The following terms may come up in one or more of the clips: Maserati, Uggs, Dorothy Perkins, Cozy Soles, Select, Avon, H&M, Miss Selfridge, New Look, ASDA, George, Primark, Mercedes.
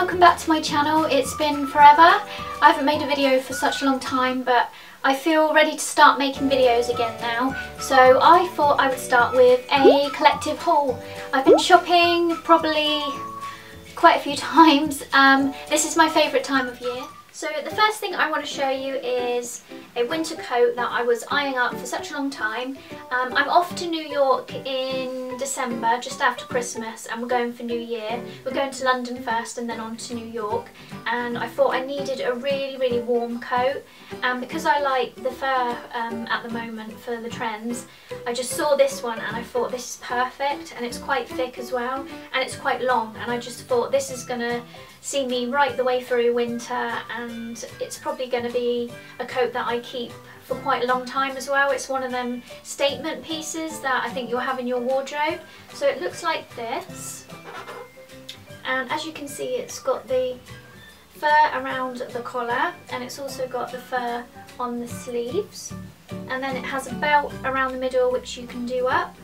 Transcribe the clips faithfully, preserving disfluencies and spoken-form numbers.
welcome back to my channel. It's been forever. I haven't made a video for such a long time, but I feel ready to start making videos again now. So I thought I would start with a collective haul. I've been shopping probably quite a few times. Um, this is my favourite time of year. So the first thing I want to show you is a winter coat that I was eyeing up for such a long time. Um, I'm off to New York in December, just after Christmas, and we're going for New Year. We're going to London first and then on to New York. And I thought I needed a really, really warm coat. And because I like the fur um, at the moment for the trends, I just saw this one and I thought this is perfect. And it's quite thick as well, and it's quite long. And I just thought this is gonna see me right the way through winter, and it's probably going to be a coat that I keep for quite a long time as well. It's one of them statement pieces that I think you'll have in your wardrobe. So it looks like this, and as you can see, it's got the fur around the collar, and it's also got the fur on the sleeves, and then it has a belt around the middle which you can do up,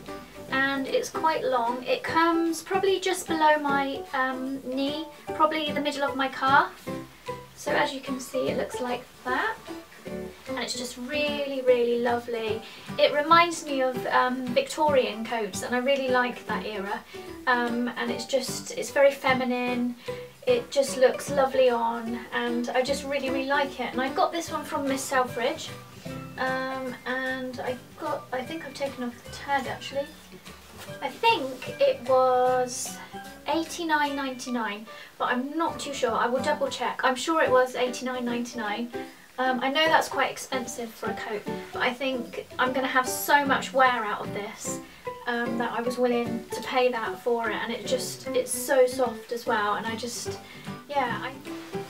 and it's quite long. It comes probably just below my um, knee, probably the middle of my calf. So as you can see, it looks like that, and it's just really, really lovely. It reminds me of um, Victorian coats, and I really like that era. Um, and it's just, it's very feminine. It just looks lovely on, and I just really, really like it. And I got this one from Miss Selfridge, um, and I got, I think I've taken off the tag actually. I think it was eighty-nine ninety-nine, but I'm not too sure. I will double check. I'm sure it was eighty-nine ninety-nine. Um, I know that's quite expensive for a coat, but I think I'm going to have so much wear out of this um, that I was willing to pay that for it. And it just, it's so soft as well. And I just, yeah. I...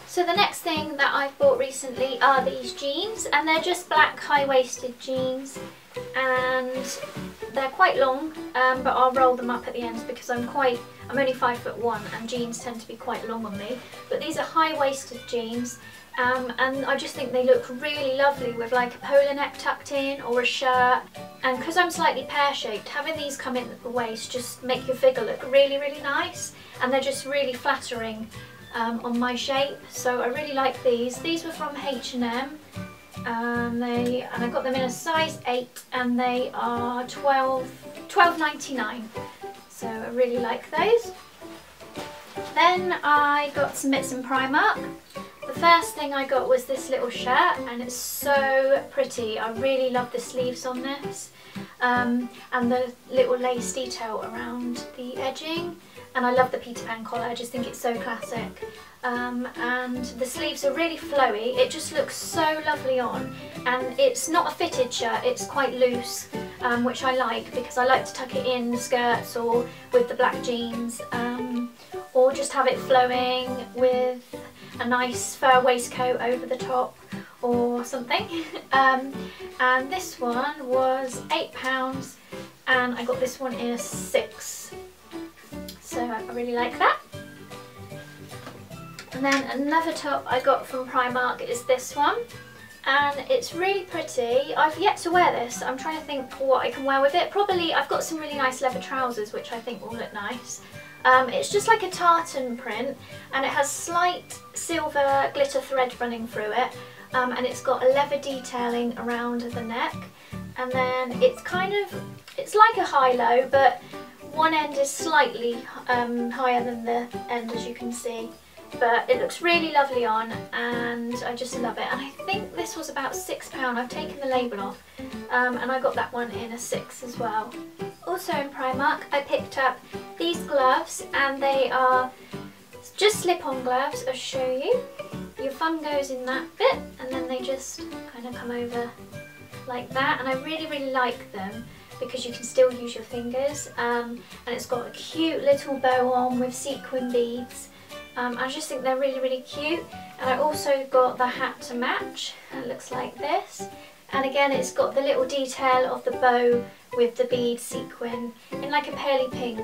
So the next thing that I've bought recently are these jeans, and they're just black high-waisted jeans, and they're quite long, um, but I'll roll them up at the ends because I'm quite, I'm only five foot one and jeans tend to be quite long on me. But these are high-waisted jeans, um, and I just think they look really lovely with like a polo neck tucked in or a shirt. And because I'm slightly pear-shaped, having these come in at the waist just make your figure look really, really nice, and they're just really flattering um, on my shape. So I really like these. These were from H and M. Um, they, and I got them in a size eight, and they are twelve ninety-nine, so I really like those. Then I got some bits in Primark. The first thing I got was this little shirt, and it's so pretty. I really love the sleeves on this, um, and the little lace detail around the edging, and I love the Peter Pan collar. I just think it's so classic. Um, and the sleeves are really flowy. It just looks so lovely on, and it's not a fitted shirt, it's quite loose, um, which I like because I like to tuck it in the skirts or with the black jeans, um, or just have it flowing with a nice fur waistcoat over the top or something. um, and this one was eight pounds, and I got this one in a six, so I really like that. And then another top I got from Primark is this one, and it's really pretty. I've yet to wear this. I'm trying to think what I can wear with it. Probably, I've got some really nice leather trousers which I think will look nice. Um, it's just like a tartan print, and it has slight silver glitter thread running through it, um, and it's got a leather detailing around the neck, and then it's kind of, it's like a high-low, but one end is slightly um, higher than the end, as you can see. But it looks really lovely on, and I just love it. And I think this was about six pounds. I've taken the label off, um, and I got that one in a six as well. Also in Primark, I picked up these gloves, and they are just slip-on gloves. I'll show you. Your thumb goes in that bit, and then they just kind of come over like that. And I really, really like them because you can still use your fingers. Um, and it's got a cute little bow on with sequin beads. Um, I just think they're really, really cute. And I also got the hat to match, and it looks like this. And again, it's got the little detail of the bow with the bead sequin in like a pearly pink.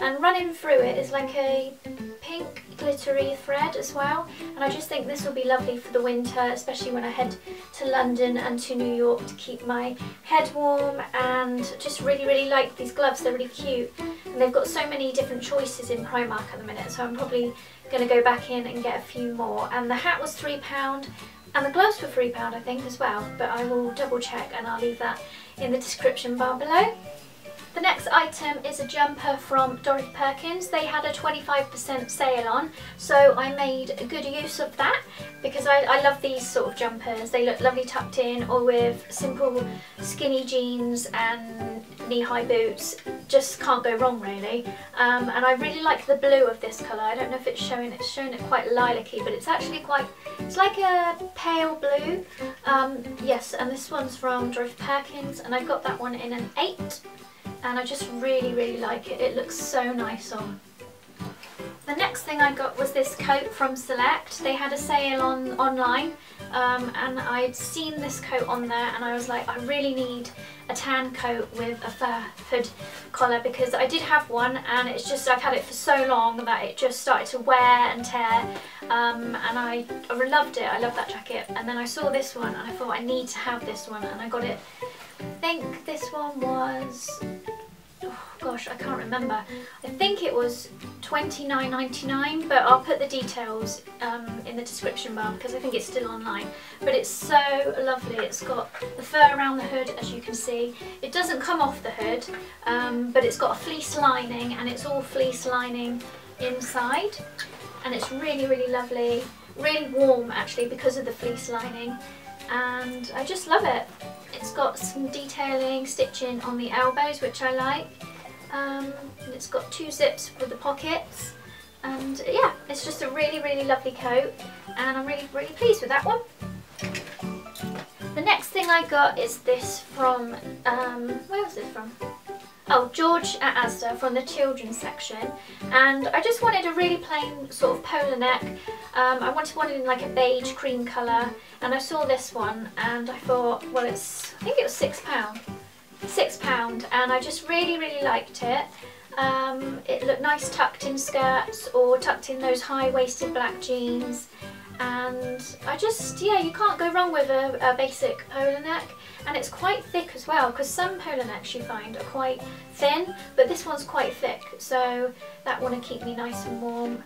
and running through it is like a pink glittery thread as well, and I just think this will be lovely for the winter, especially when I head to London and to New York, to keep my head warm. And just really really like these gloves, they're really cute, and they've got so many different choices in Primark at the minute, so I'm probably going to go back in and get a few more. And the hat was three pounds and the gloves were three pounds I think as well, but I will double check and I'll leave that in the description bar below. The next item is a jumper from Dorothy Perkins. They had a twenty-five percent sale on, so I made a good use of that because I, I love these sort of jumpers. They look lovely tucked in or with simple skinny jeans and knee-high boots. Just can't go wrong really. Um, and I really like the blue of this colour. I don't know if it's showing, it's showing it quite lilac-y, but it's actually quite, it's like a pale blue. Um, yes, and this one's from Dorothy Perkins, and I got that one in an eight. And I just really, really like it. It looks so nice on. The next thing I got was this coat from Select. They had a sale on online, um, and I'd seen this coat on there, and I was like, I really need a tan coat with a fur hood collar, because I did have one, and it's just, I've had it for so long that it just started to wear and tear, um, and I, I loved it. I love that jacket. And then I saw this one, and I thought I need to have this one, and I got it. I think this one was, oh gosh, I can't remember. I think it was twenty-nine ninety-nine, but I'll put the details um, in the description bar because I think it's still online. But it's so lovely. It's got the fur around the hood, as you can see. It doesn't come off the hood, um, but it's got a fleece lining, and it's all fleece lining inside. And it's really, really lovely. Really warm, actually, because of the fleece lining. And I just love it. It's got some detailing, stitching on the elbows, which I like. Um, and it's got two zips with the pockets. And yeah, it's just a really, really lovely coat. And I'm really, really pleased with that one. The next thing I got is this from, um, where was this from? Oh, George at ASDA, from the children's section. And I just wanted a really plain sort of polar neck. Um, I wanted one in like a beige cream colour, and I saw this one and I thought, well, it's, I think it was six pound, six pound, and I just really, really liked it. Um, it looked nice tucked in skirts or tucked in those high-waisted black jeans. And I just, yeah, you can't go wrong with a, a basic polar neck. And it's quite thick as well, because some polar necks you find are quite thin, but this one's quite thick, so that one will keep me nice and warm.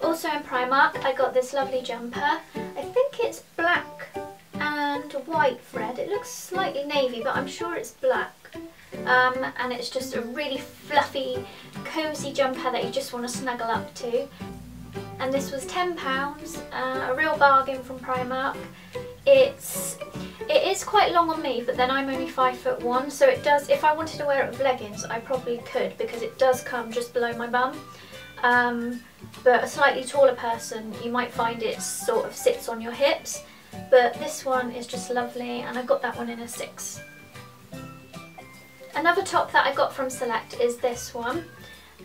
Also in Primark, I got this lovely jumper. I think it's black and white thread. It looks slightly navy, but I'm sure it's black. Um, and it's just a really fluffy, cosy jumper that you just want to snuggle up to. And this was ten pounds, uh, a real bargain from Primark. It's, it is quite long on me, but then I'm only five foot one, so it does, if I wanted to wear it with leggings, I probably could, because it does come just below my bum. Um, but a slightly taller person, you might find it sort of sits on your hips. But this one is just lovely, and I got that one in a six. Another top that I got from Select is this one.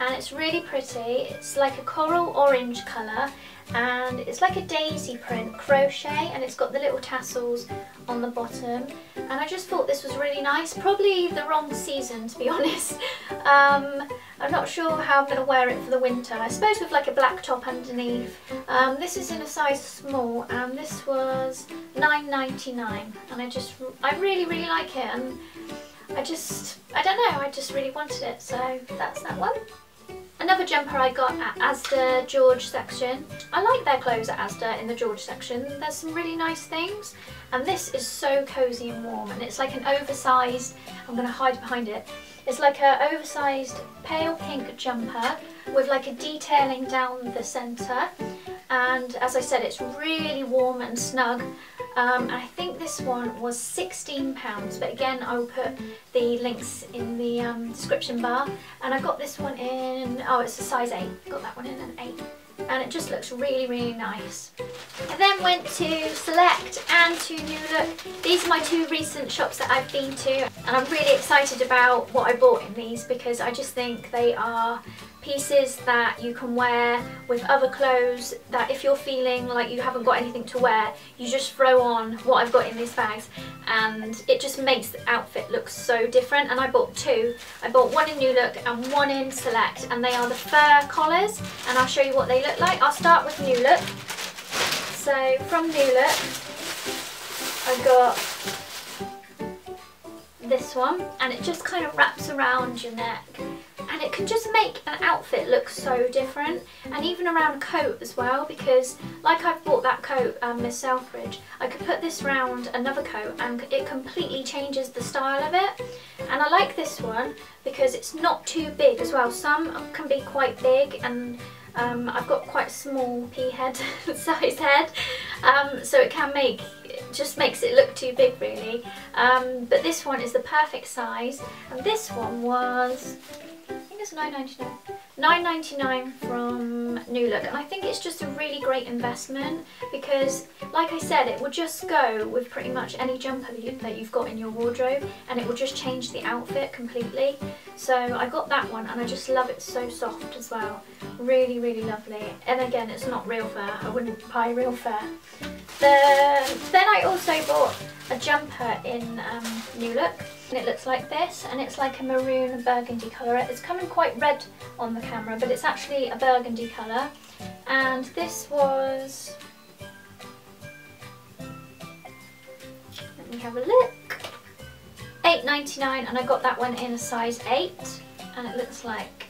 And it's really pretty. It's like a coral orange colour, and it's like a daisy print crochet, and it's got the little tassels on the bottom, and I just thought this was really nice. Probably the wrong season, to be honest. um, I'm not sure how I'm going to wear it for the winter. I suppose with like a black top underneath. Um, this is in a size small, and this was nine ninety-nine, and I just, I really really like it, and I just, I don't know, I just really wanted it, so that's that one. Another jumper I got at ASDA George section. I like their clothes at ASDA in the George section. There's some really nice things, and this is so cosy and warm, and it's like an oversized, I'm going to hide behind it, it's like an oversized pale pink jumper with like a detailing down the centre, and as I said, it's really warm and snug. Um, and I think this one was sixteen pounds, but again I will put the links in the um, description bar. And I got this one in, oh it's a size eight, got that one in an eight. And it just looks really really nice. I then went to Select and to New Look. These are my two recent shops that I've been to, and I'm really excited about what I bought in these, because I just think they are pieces that you can wear with other clothes, that if you're feeling like you haven't got anything to wear, you just throw on what I've got in these bags, and it just makes the outfit look so different. And I bought two. I bought one in New Look and one in Select, and they are the fur collars, and I'll show you what they look like. I'll start with New Look. So from New Look, I've got this one, and it just kind of wraps around your neck, and it can just make an outfit look so different. And even around a coat as well, because like I've bought that coat, um, Miss Selfridge, I could put this round another coat and it completely changes the style of it. And I like this one because it's not too big as well. Some can be quite big, and um, I've got quite a small pea head size head, um, so it can make just makes it look too big really, um, but this one is the perfect size. And this one was, I think it's nine ninety-nine, nine ninety-nine from New Look, and I think it's just a really great investment because like I said, it will just go with pretty much any jumper that you've got in your wardrobe, and it will just change the outfit completely. So I got that one, and I just love it, so soft as well, really really lovely. And again, it's not real fur, I wouldn't buy real fur. The, then I also bought a jumper in um, New Look, and it looks like this, and it's like a maroon burgundy colour. It's coming quite red on the camera, but it's actually a burgundy colour. And this was, let me have a look, eight ninety-nine, and I got that one in a size eight, and it looks like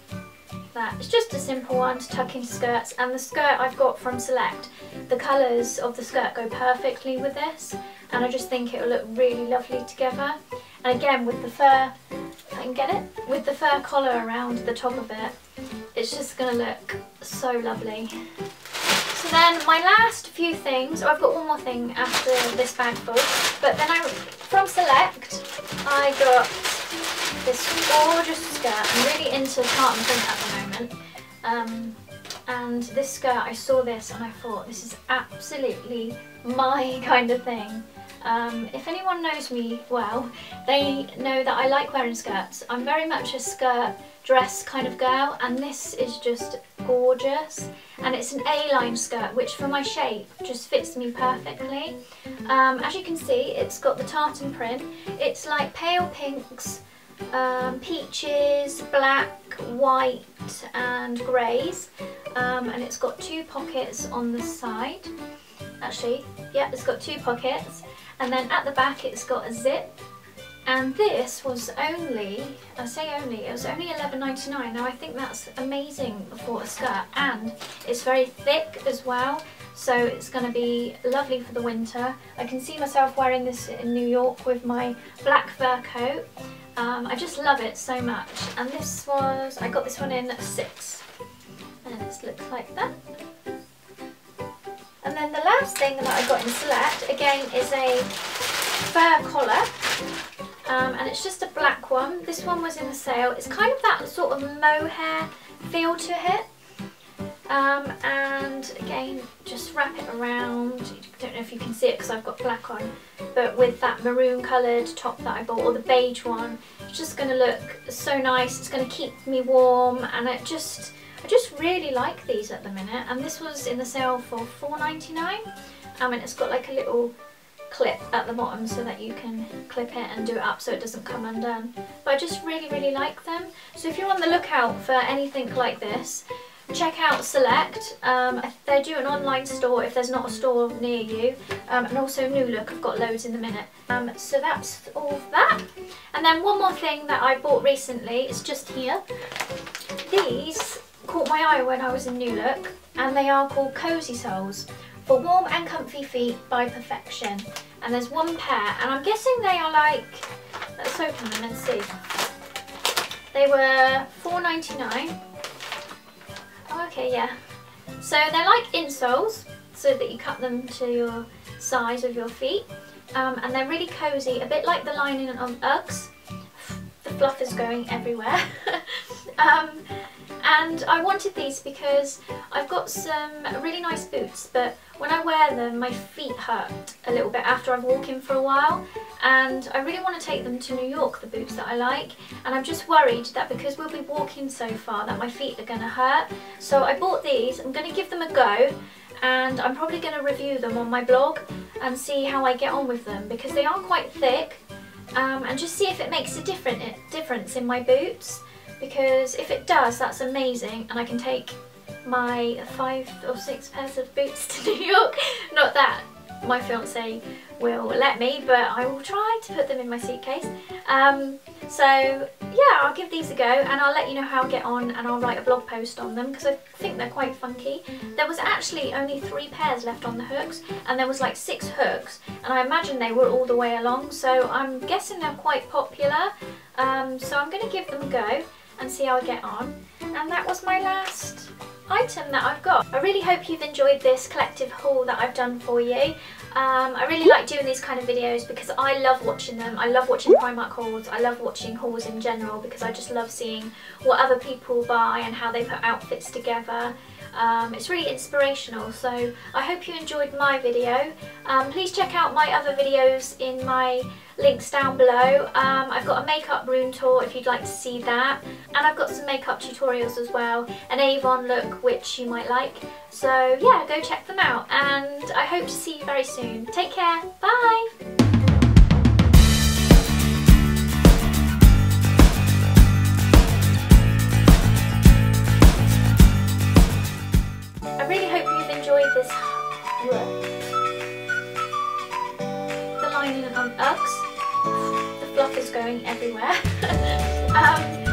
that. It's just a simple one to tuck into skirts, and the skirt I've got from Select, the colours of the skirt go perfectly with this, and I just think it'll look really lovely together. And again, with the fur, I can get it, with the fur collar around the top of it, it's just going to look so lovely. So then my last few things, oh, I've got one more thing after this bag full, but then I, from Select, I got this gorgeous skirt. I'm really into tartan print at the moment, um, and this skirt, I saw this and I thought, this is absolutely my kind of thing. Um, if anyone knows me well, they know that I like wearing skirts. I'm very much a skirt dress kind of girl, and this is just gorgeous. And it's an A-line skirt, which for my shape just fits me perfectly. Um, as you can see, it's got the tartan print. It's like pale pinks, um, peaches, black, white and greys, um, and it's got two pockets on the side. Actually, yeah, it's got two pockets, and then at the back it's got a zip. And this was only, I say only, it was only eleven ninety-nine. Now I think that's amazing for a skirt, and it's very thick as well, so it's going to be lovely for the winter. I can see myself wearing this in New York with my black fur coat. Um, I just love it so much. And this was, I got this one in a six, and it looks like that. And then the last thing that I got in Select, again, is a fur collar, um, and it's just a black one. This one was in the sale. It's kind of that sort of mohair feel to it, um, and again, just wrap it around. I don't know if you can see it because I've got black on, but with that maroon coloured top that I bought, or the beige one, it's just going to look so nice. It's going to keep me warm, and it just... I just really like these at the minute, and this was in the sale for four ninety-nine, um, and it's got like a little clip at the bottom so that you can clip it and do it up so it doesn't come undone. But I just really really like them, so if you're on the lookout for anything like this, check out Select. um, they do an online store if there's not a store near you, um, and also New Look, I've got loads in the minute. Um, so that's all that. And then one more thing that I bought recently is just here. These caught my eye when I was in New Look, and they are called Cozy Soles, for warm and comfy feet by Perfection. And there's one pair, and I'm guessing they are like, let's open them and see. They were four ninety-nine. Oh, okay, yeah. So they're like insoles, so that you cut them to your size of your feet, um, and they're really cozy, a bit like the lining on Uggs. The fluff is going everywhere. um, And I wanted these because I've got some really nice boots, but when I wear them, my feet hurt a little bit after I've walked in for a while, and I really want to take them to New York, the boots that I like, and I'm just worried that because we'll be walking so far that my feet are going to hurt. So I bought these, I'm going to give them a go, and I'm probably going to review them on my blog and see how I get on with them, because they are quite thick, um, and just see if it makes a different difference in my boots, because if it does, that's amazing, and I can take my five or six pairs of boots to New York. Not that my fiancé will let me, but I will try to put them in my suitcase. Um, so yeah, I'll give these a go, and I'll let you know how I get on, and I'll write a blog post on them, because I think they're quite funky. There was actually only three pairs left on the hooks, and there was like six hooks, and I imagine they were all the way along, so I'm guessing they're quite popular. Um, so I'm going to give them a go and see how I get on. And that was my last item that I've got. I really hope you've enjoyed this collective haul that I've done for you. Um, I really like doing these kind of videos because I love watching them. I love watching Primark hauls. I love watching hauls in general because I just love seeing what other people buy and how they put outfits together. Um, it's really inspirational, so I hope you enjoyed my video. Um, please check out my other videos in my links down below. Um, I've got a makeup room tour if you'd like to see that, and I've got some makeup tutorials as well, an Avon look which you might like. So yeah, go check them out, and I hope to see you very soon. Take care, bye! This the lining on Uggs, the fluff is going everywhere. um,